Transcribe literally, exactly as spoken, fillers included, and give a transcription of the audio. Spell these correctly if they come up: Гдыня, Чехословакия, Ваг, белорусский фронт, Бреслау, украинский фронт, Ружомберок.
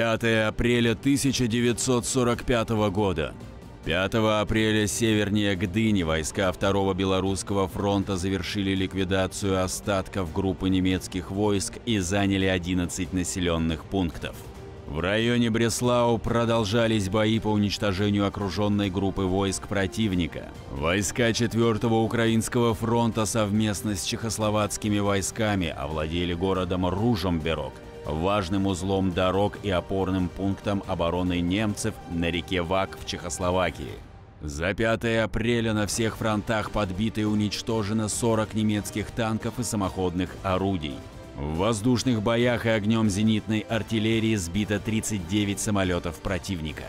пятое апреля тысяча девятьсот сорок пятого года. пятого апреля севернее Гдыни войска второго Белорусского фронта завершили ликвидацию остатков группы немецких войск и заняли одиннадцать населенных пунктов. В районе Бреслау продолжались бои по уничтожению окруженной группы войск противника. Войска четвёртого Украинского фронта совместно с чехословацкими войсками овладели городом Ружомберок, важным узлом дорог и опорным пунктом обороны немцев на реке Ваг в Чехословакии. За пятое апреля на всех фронтах подбито и уничтожено сорок немецких танков и самоходных орудий. В воздушных боях и огнем зенитной артиллерии сбито тридцать девять самолетов противника.